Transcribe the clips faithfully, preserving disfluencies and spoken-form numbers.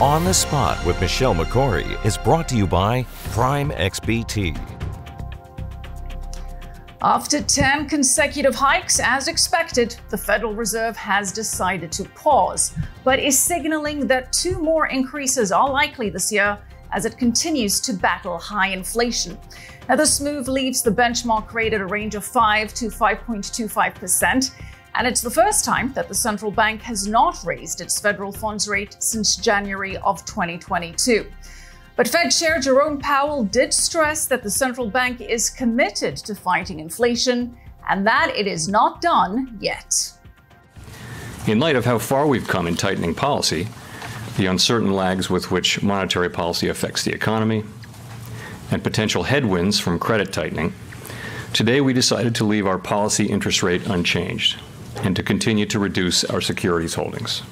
On the Spot with Michelle Makori is brought to you by Prime X B T. After ten consecutive hikes, as expected, the Federal Reserve has decided to pause, but is signaling that two more increases are likely this year as it continues to battle high inflation. Now, this move leaves the benchmark rate at a range of five to five point two five percent. And it's the first time that the central bank has not raised its federal funds rate since January of twenty twenty-two. But Fed Chair Jerome Powell did stress that the central bank is committed to fighting inflation and that it is not done yet. In light of how far we've come in tightening policy, the uncertain lags with which monetary policy affects the economy, and potential headwinds from credit tightening, today we decided to leave our policy interest rate unchanged and to continue to reduce our securities holdings.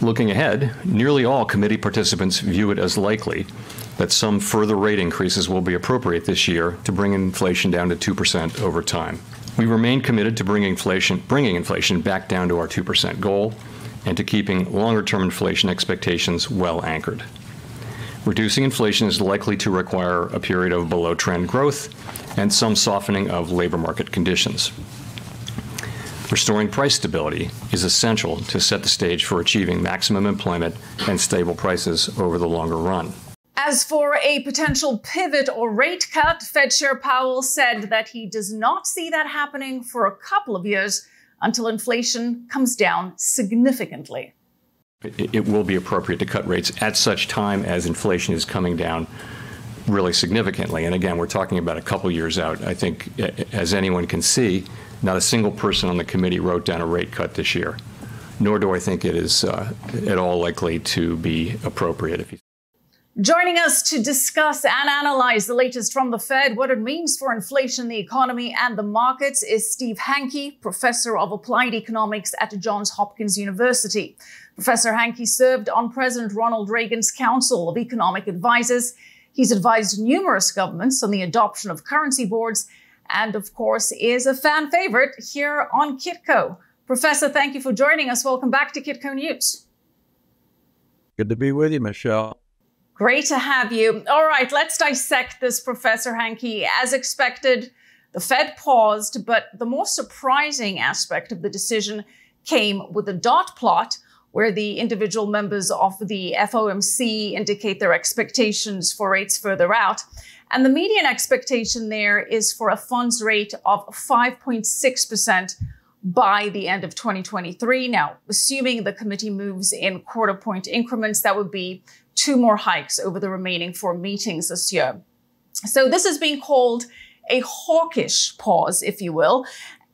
Looking ahead, nearly all committee participants view it as likely that some further rate increases will be appropriate this year to bring inflation down to two percent over time. We remain committed to bringing inflation, bringing inflation back down to our two percent goal and to keeping longer-term inflation expectations well anchored. Reducing inflation is likely to require a period of below-trend growth and some softening of labor market conditions. Restoring price stability is essential to set the stage for achieving maximum employment and stable prices over the longer run. As for a potential pivot or rate cut, Fed Chair Powell said that he does not see that happening for a couple of years until inflation comes down significantly. It, it will be appropriate to cut rates at such time as inflation is coming down really significantly. And again, we're talking about a couple years out. I think, as anyone can see, not a single person on the committee wrote down a rate cut this year, nor do I think it is uh, at all likely to be appropriate. If you... Joining us to discuss and analyze the latest from the Fed, what it means for inflation, the economy, and the markets is Steve Hanke, professor of applied economics at Johns Hopkins University. Professor Hanke served on President Ronald Reagan's Council of Economic Advisors. He's advised numerous governments on the adoption of currency boards and, of course, is a fan favorite here on Kitco. Professor, thank you for joining us. Welcome back to Kitco News. Good to be with you, Michelle. Great to have you. All right, let's dissect this, Professor Hanke. As expected, the Fed paused, but the more surprising aspect of the decision came with a dot plot where the individual members of the F O M C indicate their expectations for rates further out. And the median expectation there is for a funds rate of five point six percent by the end of twenty twenty-three. Now, assuming the committee moves in quarter point increments, that would be two more hikes over the remaining four meetings this year. So this is being called a hawkish pause, if you will.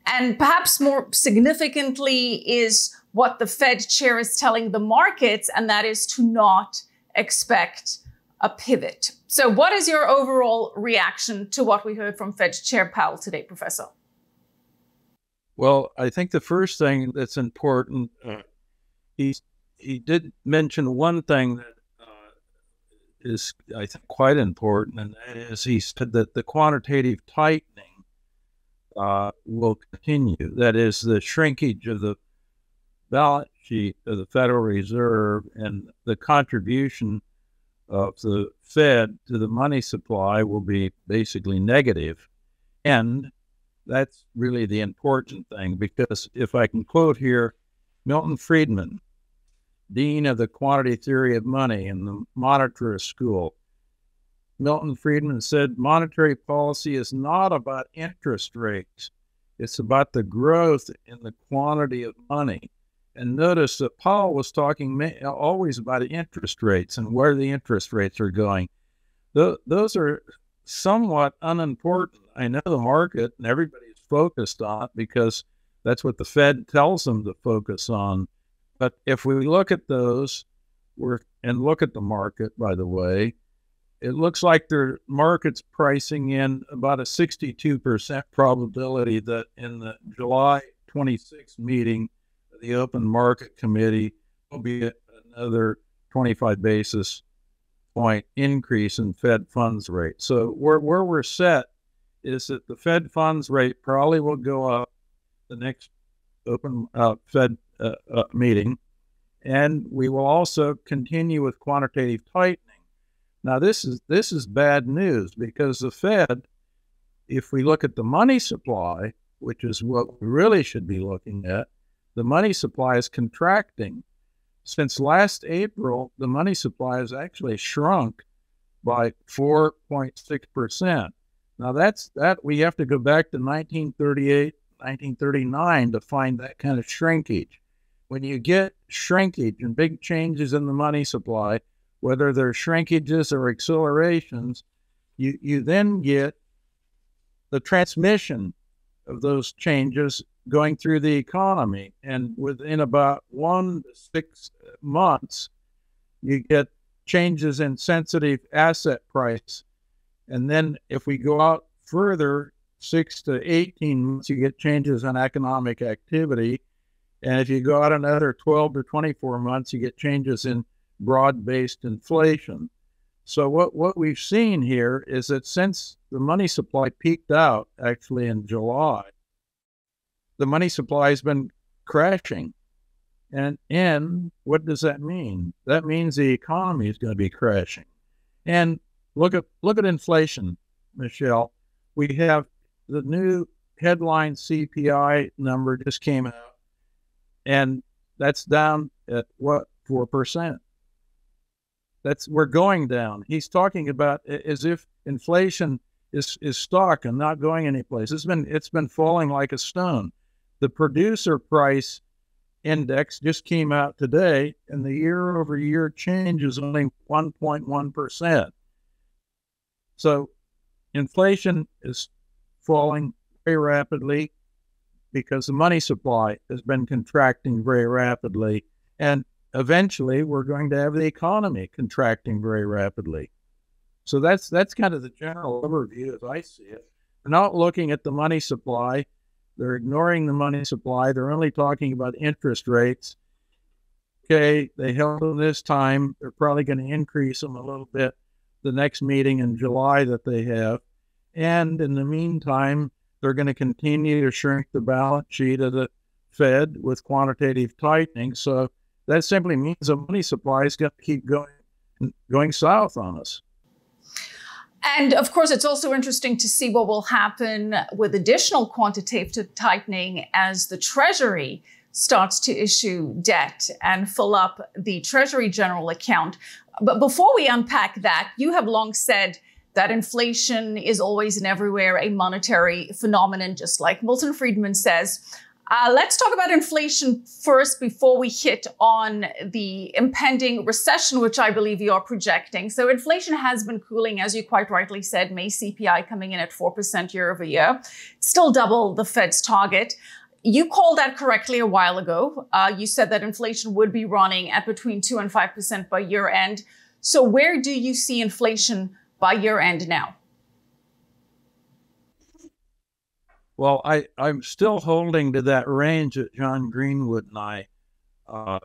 And perhaps more significantly is what the Fed chair is telling the markets, and that is to not expect a pivot. So what is your overall reaction to what we heard from Fed Chair Powell today, Professor? Well, I think the first thing that's important, uh, he, he did mention one thing that uh, is, I think, quite important, and that is he said that the quantitative tightening uh, will continue. That is, the shrinkage of the balance sheet of the Federal Reserve and the contribution of the Fed to the money supply will be basically negative. And that's really the important thing, because if I can quote here, Milton Friedman, Dean of the Quantitative Theory of Money in the Monetarist School. Milton Friedman said, monetary policy is not about interest rates. It's about the growth in the quantity of money. And notice that Powell was talking always about interest rates and where the interest rates are going. Those are somewhat unimportant. I know the market and everybody's focused on it because that's what the Fed tells them to focus on. But if we look at those we're, and look at the market, by the way, it looks like their market's pricing in about a sixty-two percent probability that in the July twenty-sixth meeting, the Open Market Committee will be another twenty-five basis point increase in Fed funds rate. So where, where we're set is that the Fed funds rate probably will go up the next Open uh, Fed uh, uh, meeting, And we will also continue with quantitative tightening. Now, this is, this is bad news, because the Fed, if we look at the money supply, which is what we really should be looking at, the money supply is contracting. Since last April, the money supply has actually shrunk by four point six percent. Now, that's that we have to go back to nineteen thirty-eight, nineteen thirty-nine to find that kind of shrinkage. When you get shrinkage and big changes in the money supply, whether they're shrinkages or accelerations, you, you then get the transmission of those changes going through the economy. And within about one to six months, you get changes in sensitive asset price. And then if we go out further, six to eighteen months, you get changes in economic activity. And if you go out another twelve to twenty-four months, you get changes in broad-based inflation. So what, what we've seen here is that since the money supply peaked out, actually in July, the money supply has been crashing. And, and what does that mean? That means the economy is going to be crashing. And look at, look at inflation, Michelle. We have the new headline C P I number just came out, and that's down at what, four percent. That's, we're going down. He's talking about as if inflation is, is stock and not going anyplace. It's been, it's been falling like a stone. The producer price index just came out today, and the year over year change is only one point one percent. So inflation is falling very rapidly because the money supply has been contracting very rapidly. And eventually we're going to have the economy contracting very rapidly. So that's, that's kind of the general overview as I see it. They're not looking at the money supply. They're ignoring the money supply. They're only talking about interest rates. Okay, they held them this time. They're probably going to increase them a little bit the next meeting in July that they have. And in the meantime, they're going to continue to shrink the balance sheet of the Fed with quantitative tightening. So that simply means the money supply is going to keep going, going south on us. And of course, it's also interesting to see what will happen with additional quantitative tightening as the Treasury starts to issue debt and fill up the Treasury General Account. But before we unpack that, you have long said that inflation is always and everywhere a monetary phenomenon, just like Milton Friedman says. Uh, let's talk about inflation first before we hit on the impending recession, which I believe you are projecting. So inflation has been cooling, as you quite rightly said. May C P I coming in at four percent year over year, still double the Fed's target. You called that correctly a while ago. Uh, you said that inflation would be running at between two and five percent by year end. So where do you see inflation by year end now? Well, I, I'm still holding to that range that John Greenwood and I uh,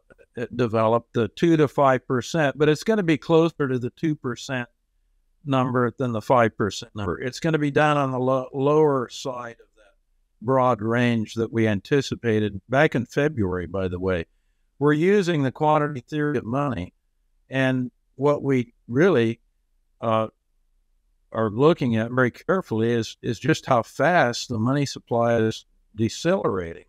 developed, the two to five percent, but it's going to be closer to the two percent number than the five percent number. It's going to be down on the lo lower side of that broad range that we anticipated back in February, by the way. We're using the quantity theory of money, and what we really uh, are looking at very carefully is, is just how fast the money supply is decelerating.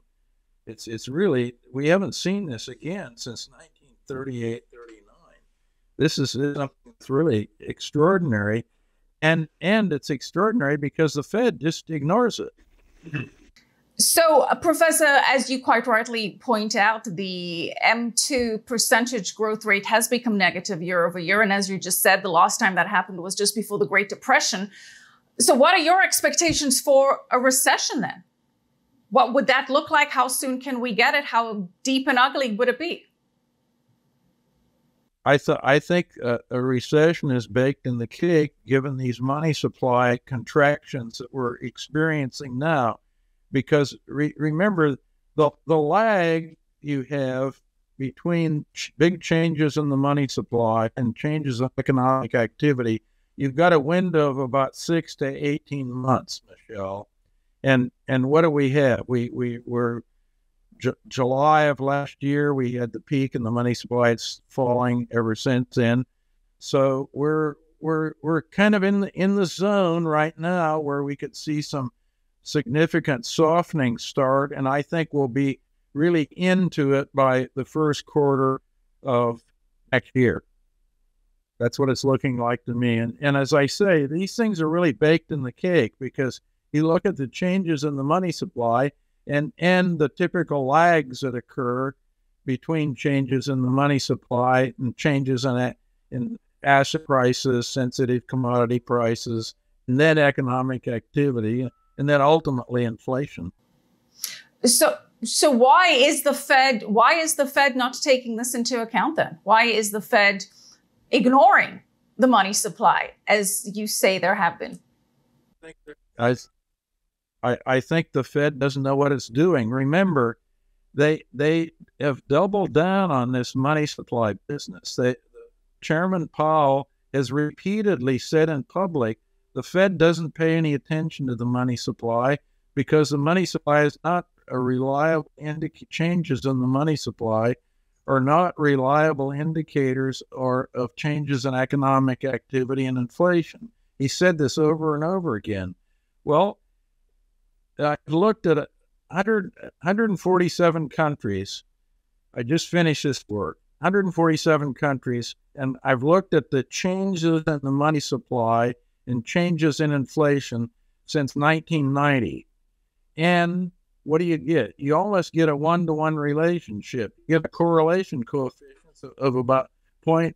It's, it's really, we haven't seen this again since nineteen thirty-eight, thirty-nine. This is something that's really extraordinary. And, and it's extraordinary because the Fed just ignores it. So, uh, Professor, as you quite rightly point out, the M two percentage growth rate has become negative year over year. And as you just said, the last time that happened was just before the Great Depression. So what are your expectations for a recession then? What would that look like? How soon can we get it? How deep and ugly would it be? I, th I think uh, a recession is baked in the cake, given these money supply contractions that we're experiencing now. Because re remember, the, the lag you have between ch big changes in the money supply and changes in economic activity, you've got a window of about six to eighteen months, Michelle. And, and what do we have? We, we, we're, J July of last year, we had the peak, and the money supply is falling ever since then. So we're we're we're kind of in the, in the zone right now where we could see some significant softening start, and I think we'll be really into it by the first quarter of next year. That's what it's looking like to me. And, and as I say, these things are really baked in the cake, because you look at the changes in the money supply and, and the typical lags that occur between changes in the money supply and changes in, a, in asset prices, sensitive commodity prices, and then economic activity, and then ultimately inflation. So, so why is the Fed, why is the Fed not taking this into account then? Why is the Fed ignoring the money supply, as you say there have been? I, I, I think the Fed doesn't know what it's doing. Remember, they they have doubled down on this money supply business. They, Chairman Powell has repeatedly said in public, the Fed doesn't pay any attention to the money supply, because the money supply is not a reliable indicator. Changes in the money supply are not reliable indicators or of changes in economic activity and inflation. He said this over and over again. Well, I looked at one hundred, one hundred forty-seven countries. I just finished this work, one hundred forty-seven countries, and I've looked at the changes in the money supply and changes in inflation since nineteen ninety. And what do you get? You almost get a one-to-one relationship. You get a correlation coefficient of about point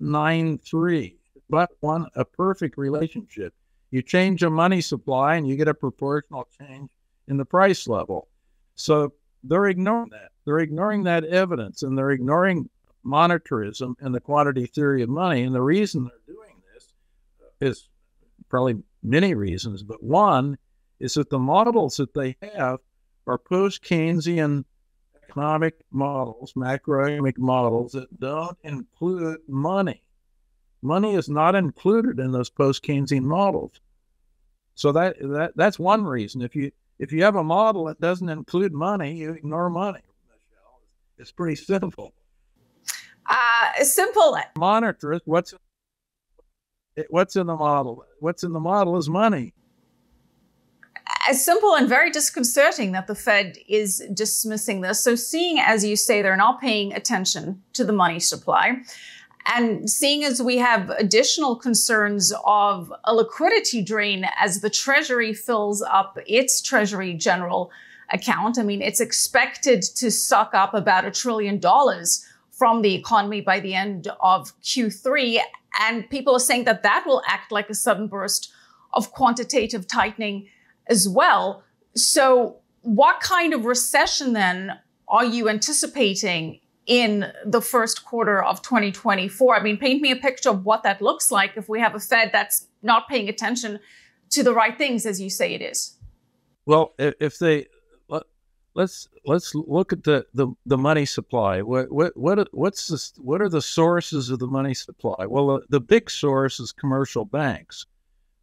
nine three, but one, a perfect relationship. You change the money supply and you get a proportional change in the price level. So they're ignoring that. They're ignoring that evidence, and they're ignoring monetarism and the quantity theory of money. And the reason they're doing this is probably many reasons, but one is that the models that they have are post-Keynesian economic models, macroeconomic models that don't include money. Money is not included in those post-Keynesian models. So that, that that's one reason. If you if you have a model that doesn't include money, you ignore money. It's pretty simple. Uh, simple. Monitor what's what's in the model. What's in the model is money. As simple and very disconcerting that the Fed is dismissing this. So seeing, as you say, they're not paying attention to the money supply, and seeing as we have additional concerns of a liquidity drain as the Treasury fills up its Treasury General account, I mean, it's expected to suck up about a trillion dollars from the economy by the end of Q three. And people are saying that that will act like a sudden burst of quantitative tightening as well. So what kind of recession then are you anticipating in the first quarter of twenty twenty-four? I mean, paint me a picture of what that looks like if we have a Fed that's not paying attention to the right things, as you say it is. Well, if they, let's let's look at the the, the money supply. What what what what's this, what are the sources of the money supply? Well, the big source is commercial banks.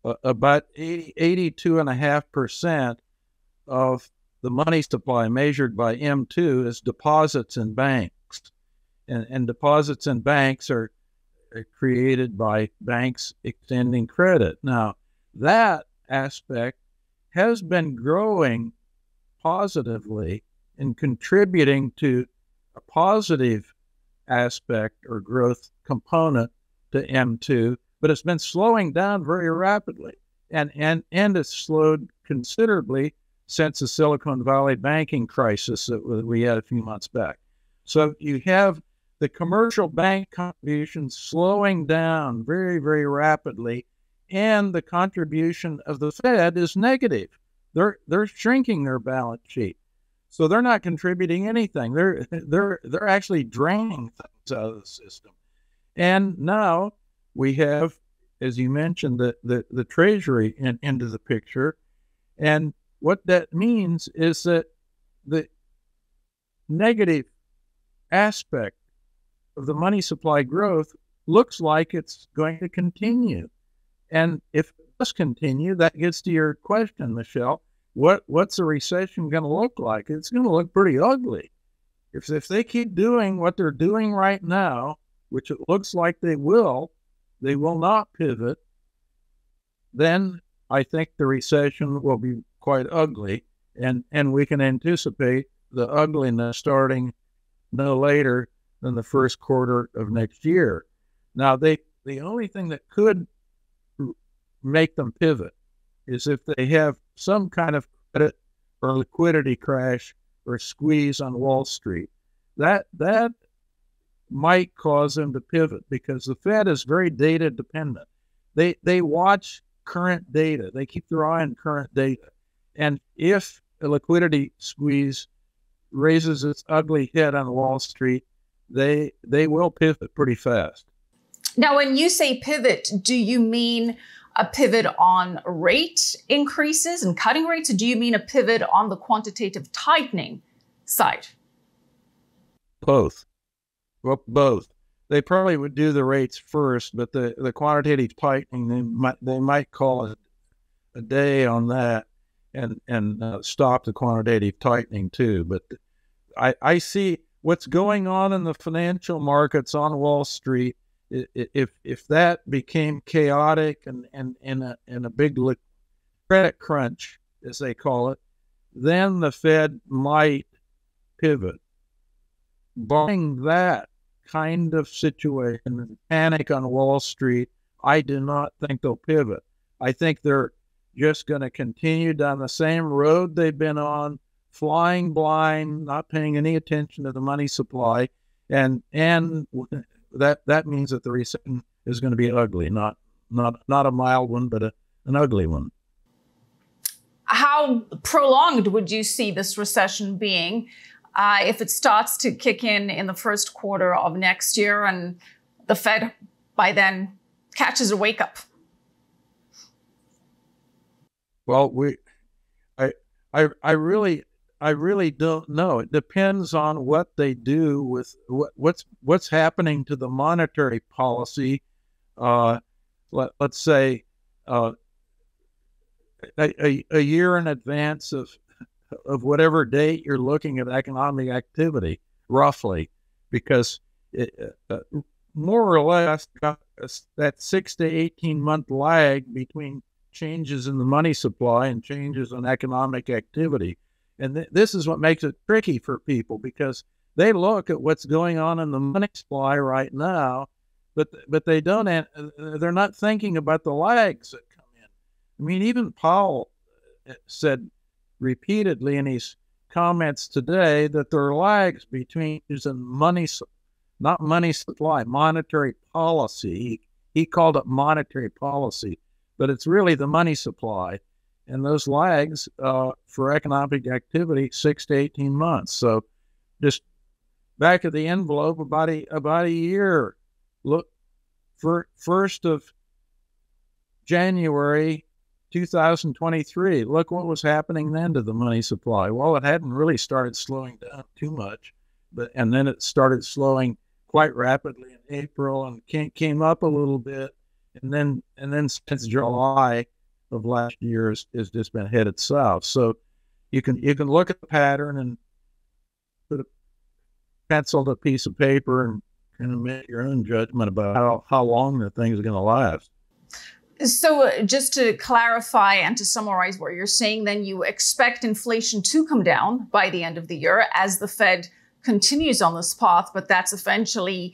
Uh, about eighty-two point five percent of the money supply measured by M two is deposits in banks. And, and deposits in banks are, are created by banks extending credit. Now, that aspect has been growing positively and contributing to a positive aspect or growth component to M two, but it's been slowing down very rapidly, and, and, and it's slowed considerably since the Silicon Valley banking crisis that we had a few months back. So you have the commercial bank contribution slowing down very, very rapidly, and the contribution of the Fed is negative. They're, they're shrinking their balance sheet. So they're not contributing anything. They're, they're, they're actually draining things out of the system. And now, we have, as you mentioned, the, the, the Treasury in, into the picture. And what that means is that the negative aspect of the money supply growth looks like it's going to continue. And if it does continue, that gets to your question, Michelle. what what's a recession going to look like? It's going to look pretty ugly. If, if they keep doing what they're doing right now, which it looks like they will, they will not pivot, then I think the recession will be quite ugly, and, and we can anticipate the ugliness starting no later than the first quarter of next year. Now, they the only thing that could make them pivot is if they have some kind of credit or liquidity crash or squeeze on Wall Street. That, that might cause them to pivot, because the Fed is very data dependent. They, they watch current data. They keep their eye on current data. And if a liquidity squeeze raises its ugly head on Wall Street, they, they will pivot pretty fast. Now, when you say pivot, do you mean a pivot on rate increases and cutting rates, or do you mean a pivot on the quantitative tightening side? Both. Well, both. They probably would do the rates first, but the, the quantitative tightening, they might, they might call it a day on that and, and uh, stop the quantitative tightening too. But I, I see what's going on in the financial markets on Wall Street. If if that became chaotic and and and a and a big credit crunch, as they call it, then the Fed might pivot. Barring that kind of situation, panic on Wall Street, I do not think they'll pivot. I think they're just going to continue down the same road they've been on, flying blind, not paying any attention to the money supply, and and. That that means that the recession is going to be ugly, not not not a mild one, but a, an ugly one. How prolonged would you see this recession being uh, if it starts to kick in in the first quarter of next year, and the Fed by then catches a wake up? Well, we, I I I really. I really don't know. It depends on what they do with what, what's what's happening to the monetary policy. Uh, let, let's say uh, a, a year in advance of of whatever date you're looking at economic activity, roughly, because it, uh, more or less got that six to eighteen month lag between changes in the money supply and changes in economic activity. And th this is what makes it tricky for people, because they look at what's going on in the money supply right now, but but they don't. They're not thinking about the lags that come in. I mean, even Powell said repeatedly in his comments today that there are lags between using money, not money supply, monetary policy. He, he called it monetary policy, but it's really the money supply. And those lags uh, for economic activity, six to eighteen months. So, just back of the envelope, about a about a year. Look, for first of January, two thousand twenty-three. Look what was happening then to the money supply. Well, it hadn't really started slowing down too much, but and then it started slowing quite rapidly in April, and came came up a little bit, and then and then since July of last year is, is just been headed south. So you can you can look at the pattern and put a pencil to a piece of paper and kind of make your own judgment about how, how long the thing is going to last. So uh, just to clarify and to summarize what you're saying, then you expect inflation to come down by the end of the year as the Fed continues on this path, but that's eventually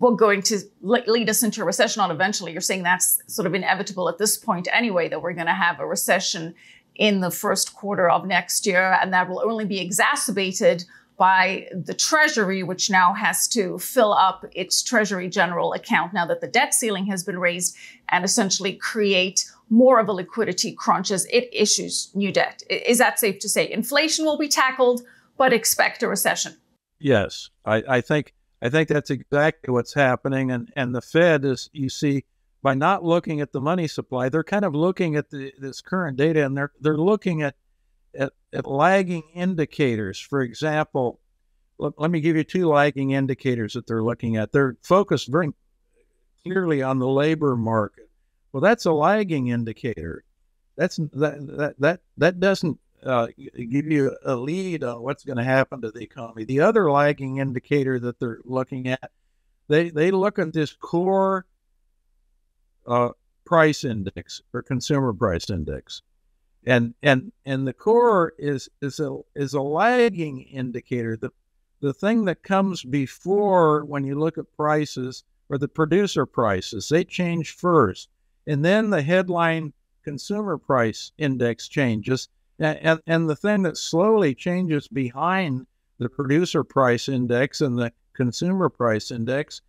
we're going to lead us into a recession on eventually. You're saying that's sort of inevitable at this point anyway, that we're going to have a recession in the first quarter of next year. And that will only be exacerbated by the Treasury, which now has to fill up its Treasury General account now that the debt ceiling has been raised, and essentially create more of a liquidity crunch as it issues new debt. Is that safe to say? Inflation will be tackled, but expect a recession. Yes, I, I think I think that's exactly what's happening. And, and the Fed is, you see, by not looking at the money supply, they're kind of looking at the, this current data, and they're, they're looking at, at, at lagging indicators. For example, let, let me give you two lagging indicators that they're looking at. They're focused very clearly on the labor market. Well, that's a lagging indicator. That's, that, that, that, that doesn't uh, give you a lead on what's going to happen to the economy. The other lagging indicator that they're looking at, they, they look at this core uh, price index or consumer price index. And, and, and the core is, is a, is a lagging indicator. The, the thing that comes before when you look at prices or the producer prices, they change first. And then the headline consumer price index changes. And, and the thing that slowly changes behind the producer price index and the consumer price index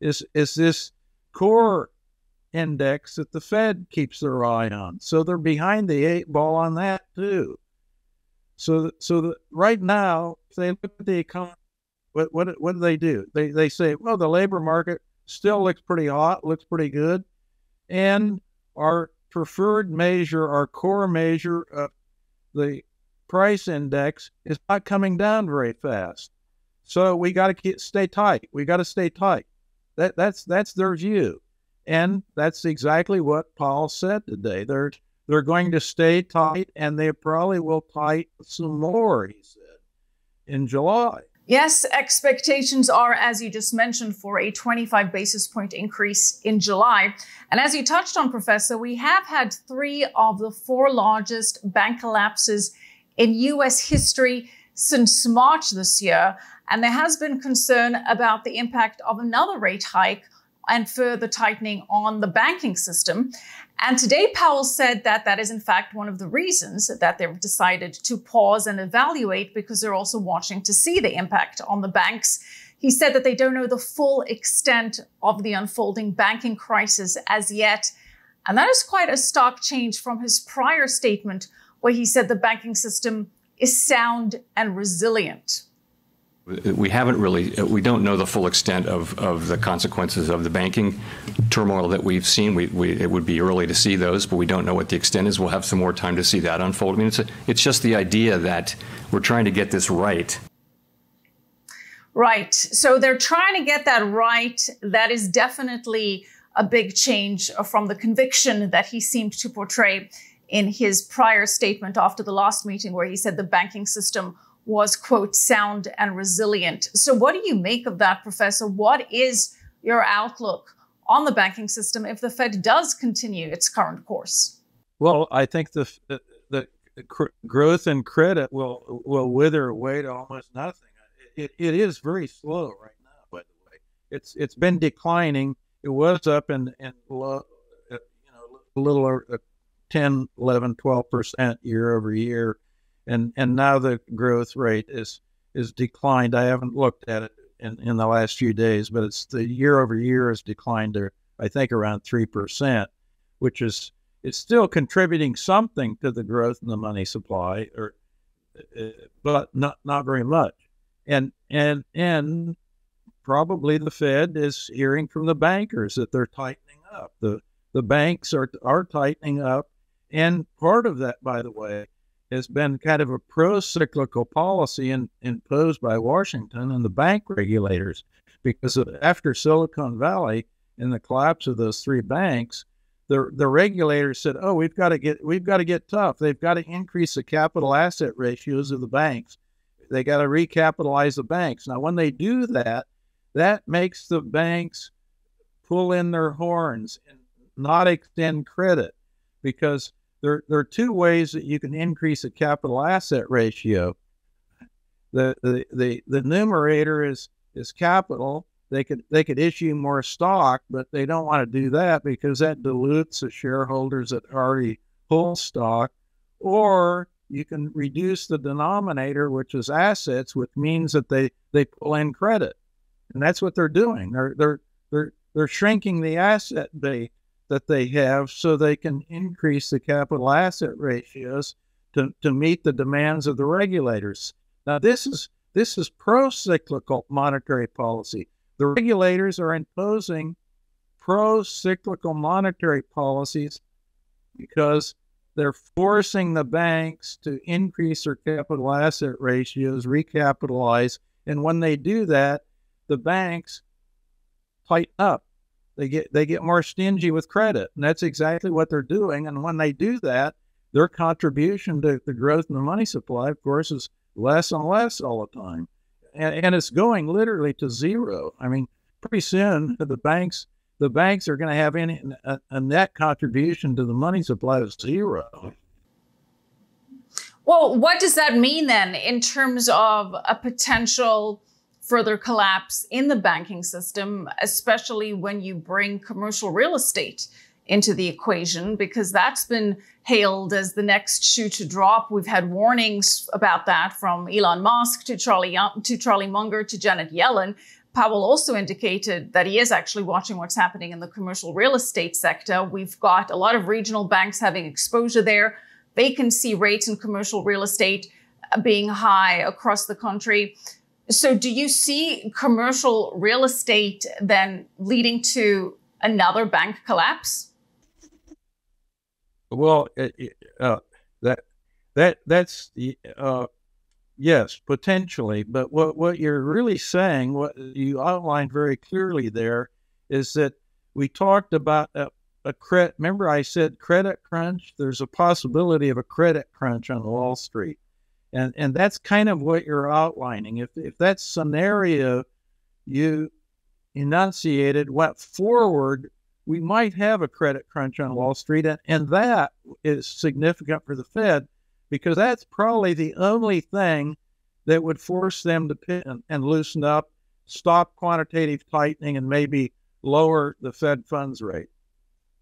is, is this core index that the Fed keeps their eye on. So they're behind the eight ball on that too. So, so the, right now, if they look at the economy, what, what, what do they do? They, they say, well, the labor market still looks pretty hot, looks pretty good. And our preferred measure, our core measure of the price index is not coming down very fast. So we got to stay tight. We got to stay tight. That, that's, that's their view. And that's exactly what Powell said today. They're, they're going to stay tight, and they probably will tighten some more, he said, in July. Yes, expectations are, as you just mentioned, for a twenty-five basis point increase in July. And as you touched on, Professor, we have had three of the four largest bank collapses in U S history since March this year. And there has been concern about the impact of another rate hike and further tightening on the banking system. And today, Powell said that that is, in fact, one of the reasons that they've decided to pause and evaluate, because they're also watching to see the impact on the banks. He said that they don't know the full extent of the unfolding banking crisis as yet. And that is quite a stark change from his prior statement, where he said the banking system is sound and resilient. We haven't really, we don't know the full extent of, of the consequences of the banking turmoil that we've seen. We, we, it would be early to see those, but we don't know what the extent is. We'll have some more time to see that unfold. I mean, it's, a, it's just the idea that we're trying to get this right. Right. So they're trying to get that right. That is definitely a big change from the conviction that he seemed to portray in his prior statement after the last meeting, where he said the banking system was, quote, sound and resilient. So what do you make of that, Professor? What is your outlook on the banking system if the Fed does continue its current course? Well, I think the the, the cr growth in credit will will wither away to almost nothing. It, it is very slow right now, by the way. It's it's been declining. It was up in, in low, you know, a little over ten, eleven, twelve percent year over year. And, and now the growth rate is, is declined. I haven't looked at it in, in the last few days, but it's the year over year has declined to, I think, around three percent, which is, it's still contributing something to the growth in the money supply, or, uh, but not, not very much. And, and, and probably the Fed is hearing from the bankers that they're tightening up. The, the banks are, are tightening up. And part of that, by the way, has been kind of a pro-cyclical policy in, imposed by Washington and the bank regulators, because of, after Silicon Valley and the collapse of those three banks, the the regulators said, "Oh, we've got to get we've got to get tough. They've got to increase the capital asset ratios of the banks. They got to recapitalize the banks." Now, when they do that, that makes the banks pull in their horns and not extend credit, because There, there are two ways that you can increase a capital asset ratio. The, the, the, the numerator is, is capital. They could, they could issue more stock, but they don't want to do that because that dilutes the shareholders that already hold stock. Or you can reduce the denominator, which is assets, which means that they, they pull in credit. And that's what they're doing. They're, they're, they're, they're shrinking the asset base that they have so they can increase the capital asset ratios to, to meet the demands of the regulators. Now, this is, this is pro-cyclical monetary policy. The regulators are imposing pro-cyclical monetary policies because they're forcing the banks to increase their capital asset ratios, recapitalize, and when they do that, the banks tighten up. They get, they get more stingy with credit, and that's exactly what they're doing. And when they do that, their contribution to the growth in the money supply, of course, is less and less all the time. And, and it's going literally to zero. I mean, pretty soon the banks, the banks are going to have any, a, a net contribution to the money supply of zero. Well, what does that mean then in terms of a potential further collapse in the banking system, especially when you bring commercial real estate into the equation, because that's been hailed as the next shoe to drop. We've had warnings about that from Elon Musk to Charlie, to Charlie Munger to Janet Yellen. Powell also indicated that he is actually watching what's happening in the commercial real estate sector. We've got a lot of regional banks having exposure there. Vacancy rates in commercial real estate being high across the country. So do you see commercial real estate then leading to another bank collapse? Well, uh, that that that's uh, yes, potentially. But what what you're really saying, what you outlined very clearly there, is that we talked about a, a credit. Remember, I said credit crunch. There's a possibility of a credit crunch on Wall Street, and and that's kind of what you're outlining. If if that scenario you enunciated went forward, we might have a credit crunch on Wall Street, and, and that is significant for the Fed, because that's probably the only thing that would force them to pick and, and loosen up, stop quantitative tightening, and maybe lower the Fed funds rate.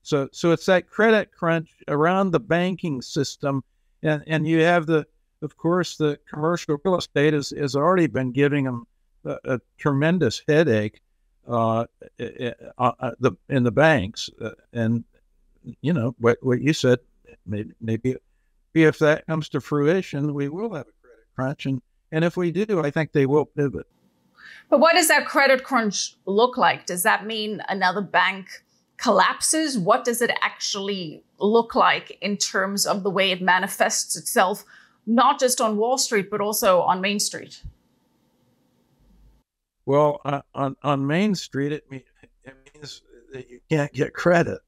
So, so it's that credit crunch around the banking system, and, and you have the, of course, the commercial real estate has, has already been giving them a, a tremendous headache Uh, uh, uh, the in the banks, uh, and you know what what you said. Maybe, maybe if that comes to fruition, we will have a credit crunch, and and if we do, I think they will pivot. But what does that credit crunch look like? Does that mean another bank collapses? What does it actually look like in terms of the way it manifests itself, not just on Wall Street but also on Main Street? Well, uh, on, on Main Street, it, mean, it means that you can't get credit.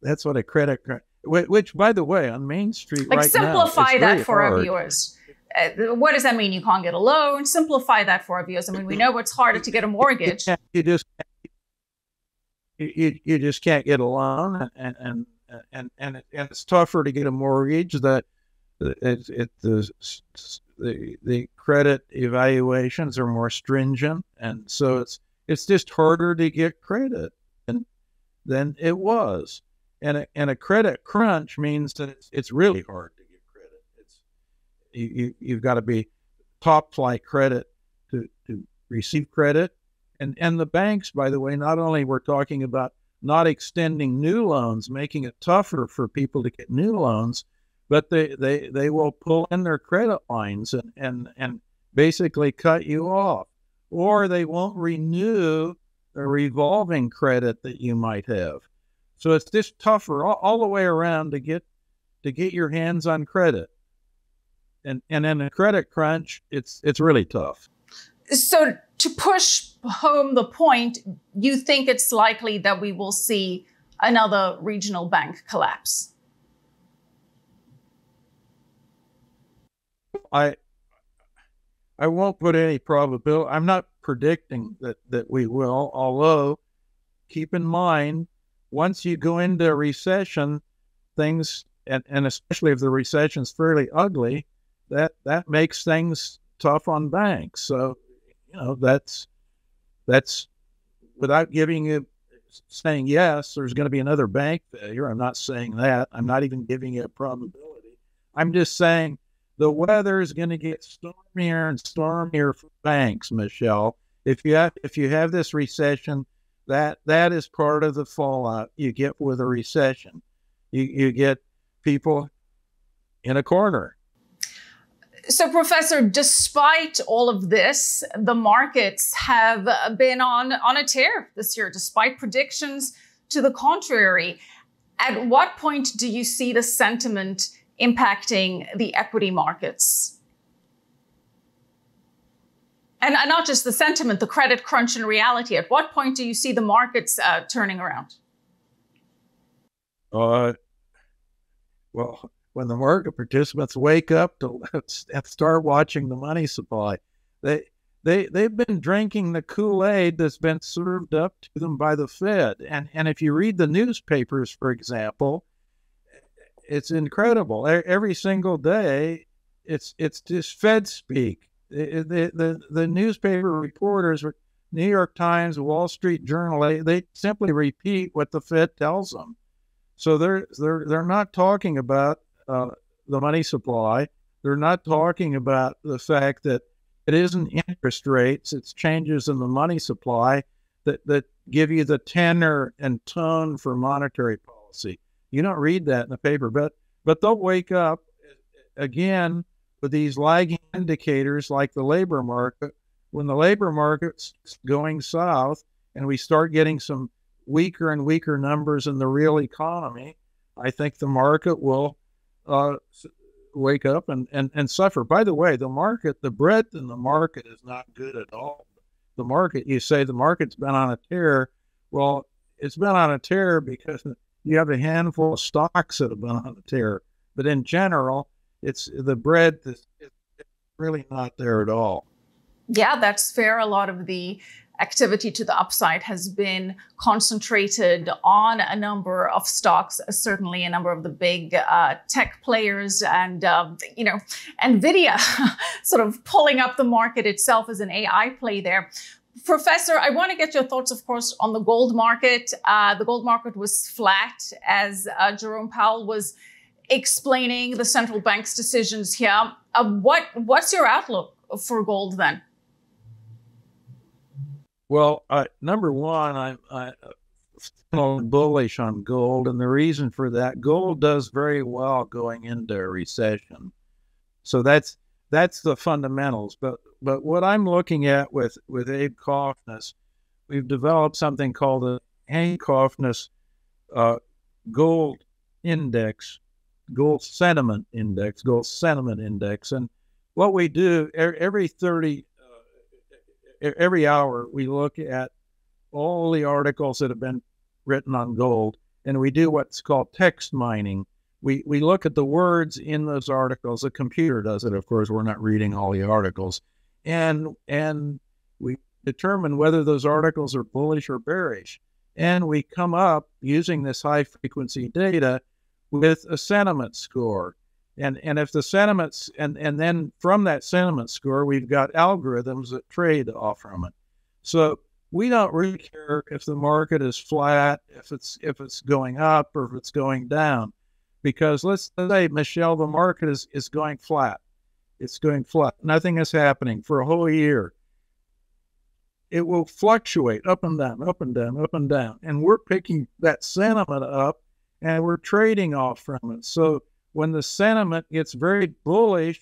That's what a credit, which, which by the way, on Main Street like right now, simplify that for hard. our viewers. Uh, what does that mean? You can't get a loan? Simplify that for our viewers. I mean, we know what's harder to get a mortgage. You, you, just, you, you just can't get a loan, and, and, and, and, it, and it's tougher to get a mortgage. That it, it, the, The, the credit evaluations are more stringent, and so it's it's just harder to get credit than, than it was. And a, and a credit crunch means that it's, it's really hard to get credit. It's you, you you've got to be top flight credit to to receive credit. And and the banks, by the way, not only we're talking about not extending new loans, making it tougher for people to get new loans, but they, they, they will pull in their credit lines and, and, and basically cut you off. Or they won't renew a revolving credit that you might have. So it's just tougher all, all the way around to get to get your hands on credit. And and in a credit crunch, it's it's really tough. So to push home the point, you think it's likely that we will see another regional bank collapse? I I won't put any probability. I'm not predicting that, that we will, although keep in mind, once you go into a recession, things, and, and especially if the recession's fairly ugly, that, that makes things tough on banks. So, you know, that's, that's without giving you, saying yes, there's going to be another bank failure. I'm not saying that. I'm not even giving you a probability. I'm just saying, the weather is going to get stormier and stormier for banks, Michelle. If you have, if you have this recession, that that is part of the fallout you get with a recession. You you get people in a corner. So, Professor, despite all of this, the markets have been on on a tear this year, despite predictions to the contrary. At what point do you see the sentiment impacting the equity markets? And uh, not just the sentiment, the credit crunch in reality. At what point do you see the markets uh, turning around? Uh, well, when the market participants wake up to start watching the money supply. They, they, they've been drinking the Kool-Aid that's been served up to them by the Fed. And, and if you read the newspapers, for example, it's incredible. Every single day, it's, it's just Fed speak. The, the, the, the newspaper reporters, New York Times, Wall Street Journal, they simply repeat what the Fed tells them. So they're, they're, they're not talking about uh, the money supply. They're not talking about the fact that it isn't interest rates, it's changes in the money supply that, that give you the tenor and tone for monetary policy. You don't read that in the paper, but, but they'll wake up again with these lagging indicators like the labor market. When the labor market's going south and we start getting some weaker and weaker numbers in the real economy, I think the market will uh, wake up and, and, and suffer. By the way, the market, the breadth in the market is not good at all. The market, you say the market's been on a tear. Well, it's been on a tear because you have a handful of stocks that have been on a tear. But in general, it's the breadth is it's really not there at all. Yeah, that's fair. A lot of the activity to the upside has been concentrated on a number of stocks, certainly a number of the big uh, tech players and, uh, you know, Nvidia sort of pulling up the market itself as an A I play there. Professor, I want to get your thoughts, of course, on the gold market. Uh, the gold market was flat as uh, Jerome Powell was explaining the central bank's decisions here. Uh, what, what's your outlook for gold then? Well, uh, number one, I'm, I'm bullish on gold, and the reason for that, gold does very well going into a recession. So that's that's the fundamentals. But but what I'm looking at with with Abe Cofnas, we've developed something called the Hanke-Cofnas uh, Gold Index, Gold Sentiment Index, Gold Sentiment Index, and what we do every thirty. Every hour, we look at all the articles that have been written on gold, and we do what's called text mining. We, we look at the words in those articles. A computer does it, of course. We're not reading all the articles. And, and we determine whether those articles are bullish or bearish. And we come up, using this high-frequency data, with a sentiment score. And, and if the sentiments, and, and then from that sentiment score, we've got algorithms that trade off from it. So we don't really care if the market is flat, if it's, if it's going up or if it's going down, because let's say, Michelle, the market is, is going flat. It's going flat. Nothing is happening for a whole year. It will fluctuate up and down, up and down, up and down. And we're picking that sentiment up and we're trading off from it. So when the sentiment gets very bullish,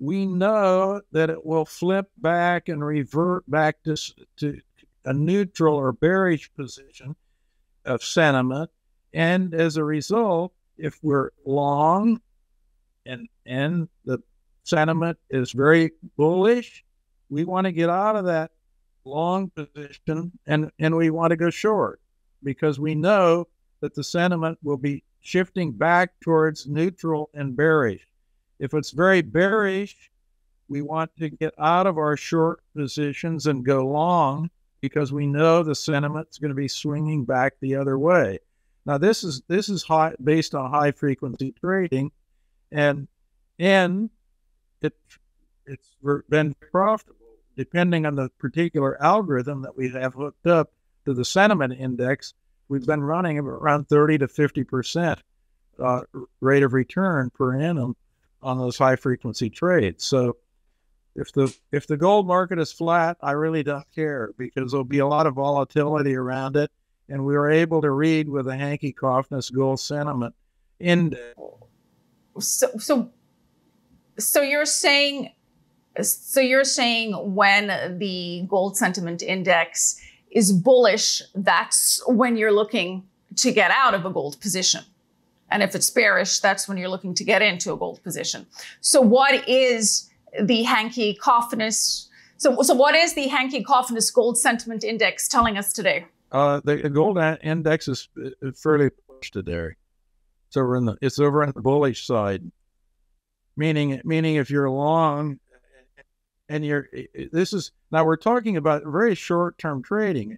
we know that it will flip back and revert back to, to a neutral or bearish position of sentiment. And as a result, if we're long and, and the sentiment is very bullish, we want to get out of that long position and, and we want to go short because we know that the sentiment will be shifting back towards neutral and bearish. If it's very bearish, we want to get out of our short positions and go long because we know the sentiment's going to be swinging back the other way. Now, this is this is high, based on high frequency trading, and and it it's been profitable depending on the particular algorithm that we have hooked up to the sentiment index. We've been running around thirty to fifty percent uh, rate of return per annum on those high frequency trades. So if the, if the gold market is flat, I really don't care because there'll be a lot of volatility around it. And we were able to read with the Hanke-Cofnas Gold Sentiment Index. So, so, so you're saying, so you're saying when the Gold Sentiment Index is bullish, that's when you're looking to get out of a gold position. And if it's bearish, that's when you're looking to get into a gold position. So what is the Hanke-Cofnas? So, so what is the Hanke-Cofnas Gold Sentiment Index telling us today? Uh, the gold index is fairly bullish today. It's over in the it's over on the bullish side, meaning meaning if you're long, and you're this is now we're talking about very short term trading,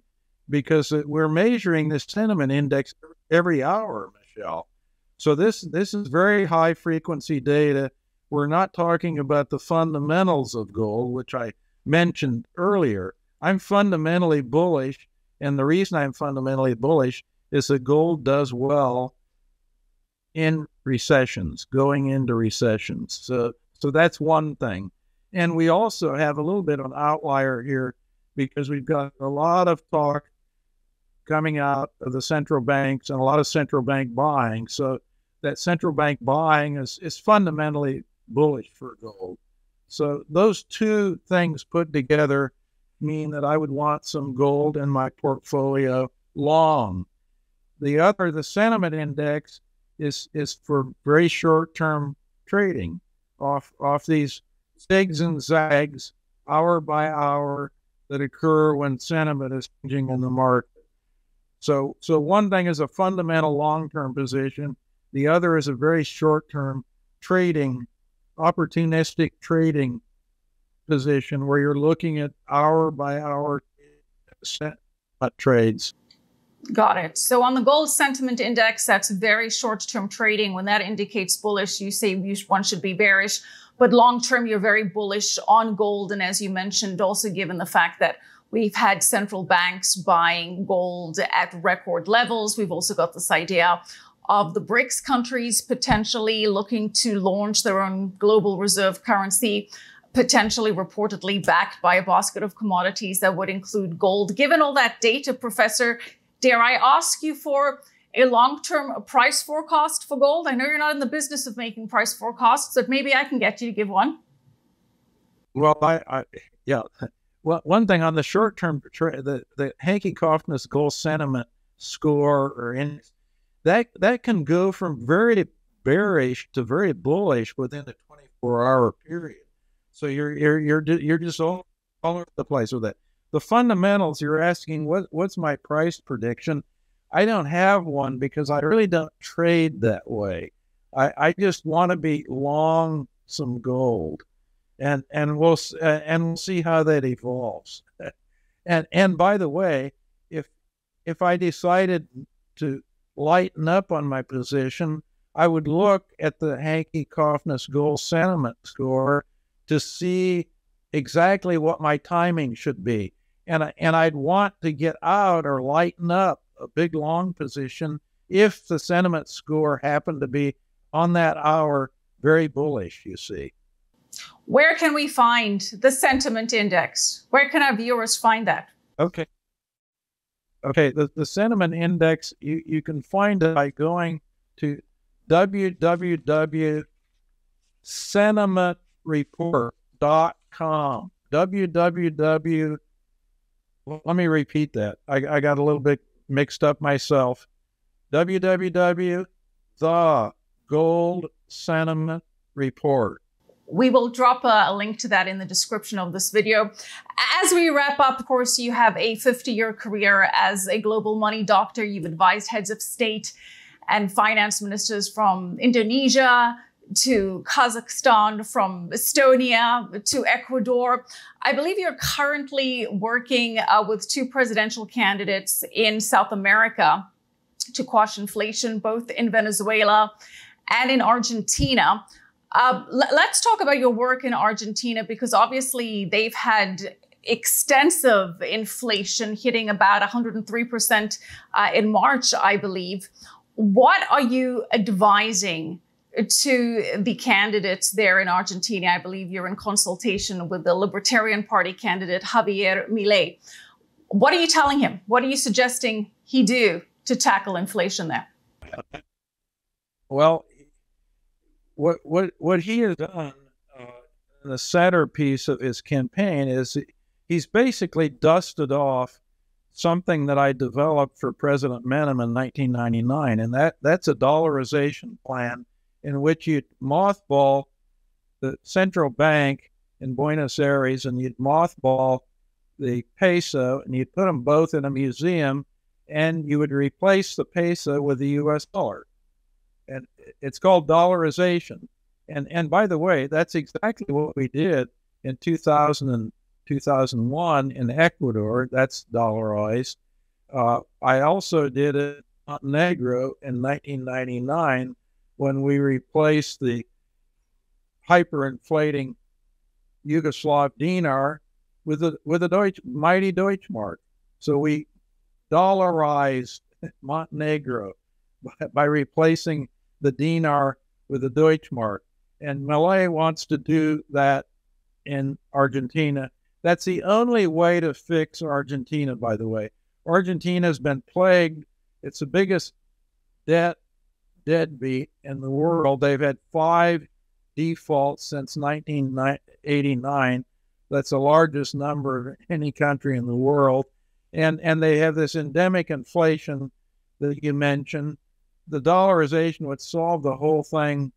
because we're measuring this sentiment index every hour, Michelle. So this this is very high frequency data. We're not talking about the fundamentals of gold, which I mentioned earlier. I'm fundamentally bullish, and the reason I'm fundamentally bullish is that gold does well in recessions, going into recessions. So, so that's one thing. And we also have a little bit of an outlier here, because we've got a lot of talk coming out of the central banks and a lot of central bank buying. So that central bank buying is, is fundamentally bullish for gold. So those two things put together mean that I would want some gold in my portfolio long. The other, the sentiment index, is is for very short-term trading off, off these zigs and zags, hour by hour, that occur when sentiment is changing in the market. So, so one thing is a fundamental long-term position. The other is a very short-term trading, opportunistic trading position, where you're looking at hour-by-hour trades. Got it. So on the gold sentiment index, that's very short-term trading. When that indicates bullish, you say you sh- one should be bearish. But long-term, you're very bullish on gold. And as you mentioned, also given the fact that we've had central banks buying gold at record levels, we've also got this idea of the BRICS countries potentially looking to launch their own global reserve currency, potentially reportedly backed by a basket of commodities that would include gold. Given all that data, Professor, dare I ask you for a long-term price forecast for gold? I know you're not in the business of making price forecasts, but maybe I can get you to give one. Well, I, I yeah. Well, one thing on the short-term, the, the Hanke-Cofnas Gold Sentiment Score or Index, that that can go from very bearish to very bullish within a twenty-four hour period. So you're you're you're you're just all, all over the place with that. The fundamentals, you're asking, what, what's my price prediction? I don't have one, because I really don't trade that way. I, I just want to be long some gold, and and we'll uh, and we'll see how that evolves. and and by the way, if if I decided to lighten up on my position, I would look at the Hanke-Cofnas Gold Sentiment Score to see exactly what my timing should be. And, and I'd want to get out or lighten up a big long position if the sentiment score happened to be on that hour very bullish, you see. Where can we find the sentiment index? Where can our viewers find that? Okay. Okay, the, the sentiment index, you, you can find it by going to w w w dot sentiment report dot com. www. Let me repeat that. I, I got a little bit mixed up myself. w w w dot the gold sentiment report. We will drop a, a link to that in the description of this video. As we wrap up, of course, you have a fifty year career as a global money doctor. You've advised heads of state and finance ministers from Indonesia to Kazakhstan, from Estonia to Ecuador. I believe you're currently working uh, with two presidential candidates in South America to quash inflation, both in Venezuela and in Argentina. Uh, let's talk about your work in Argentina, because obviously they've had extensive inflation hitting about one hundred three percent uh, in March, I believe. What are you advising to the candidates there in Argentina? I believe you're in consultation with the Libertarian Party candidate, Javier Milei. What are you telling him? What are you suggesting he do to tackle inflation there? Well, what what what he has done, uh, the centerpiece of his campaign, is he's basically dusted off something that I developed for President Menem in nineteen ninety-nine, and that that's a dollarization plan, in which you'd mothball the central bank in Buenos Aires, and you'd mothball the peso, and you'd put them both in a museum, and you would replace the peso with the U S dollar. And it's called dollarization. And, and by the way, that's exactly what we did in two thousand and two thousand one in Ecuador. That's dollarized. Uh, I also did it in Montenegro in nineteen ninety-nine when we replaced the hyperinflating Yugoslav dinar with a, with a Deutsch, mighty Deutschmark. So we dollarized Montenegro by, by replacing the dinar with a Deutschmark. And Milei wants to do that in Argentina. That's the only way to fix Argentina, by the way. Argentina has been plagued. It's the biggest debt deadbeat in the world. They've had five defaults since nineteen eighty-nine. That's the largest number of any country in the world. And, and they have this endemic inflation that you mentioned. The dollarization would solve the whole thing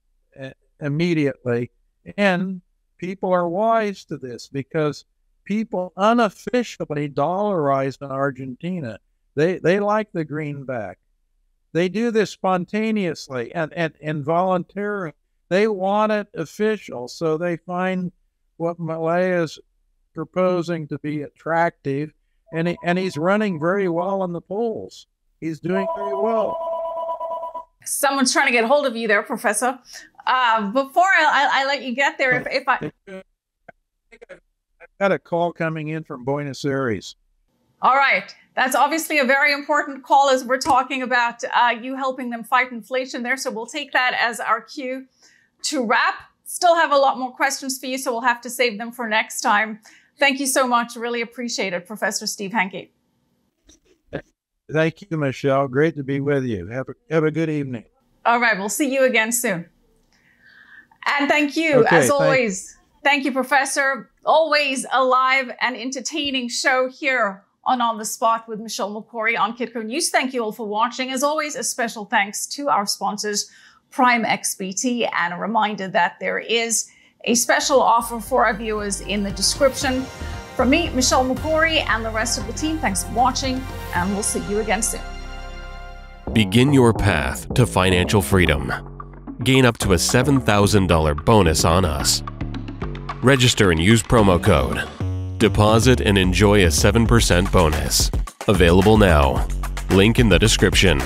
immediately. And people are wise to this because people unofficially dollarize in Argentina. They, they like the greenback. They do this spontaneously and, and, and voluntarily. They want it official, so they find what Milei is proposing to be attractive, and, he, and he's running very well in the polls. He's doing very well. Someone's trying to get hold of you there, Professor. Uh, before I, I, I let you get there, if, if I... I've got a call coming in from Buenos Aires. All right. That's obviously a very important call as we're talking about uh, you helping them fight inflation there. So we'll take that as our cue to wrap. Still have a lot more questions for you, so we'll have to save them for next time. Thank you so much. Really appreciate it, Professor Steve Hanke. Thank you, Michelle. Great to be with you. Have a, have a good evening. All right. We'll see you again soon. And thank you, okay, as always. Thank, thank you, Professor. Always a live and entertaining show here on On the Spot with Michelle Makori on Kitco News. Thank you all for watching. As always, a special thanks to our sponsors, Prime X B T, and a reminder that there is a special offer for our viewers in the description. From me, Michelle Makori, and the rest of the team, thanks for watching, and we'll see you again soon. Begin your path to financial freedom. Gain up to a seven thousand dollar bonus on us. Register and use promo code. Deposit and enjoy a seven percent bonus. Available now. Link in the description.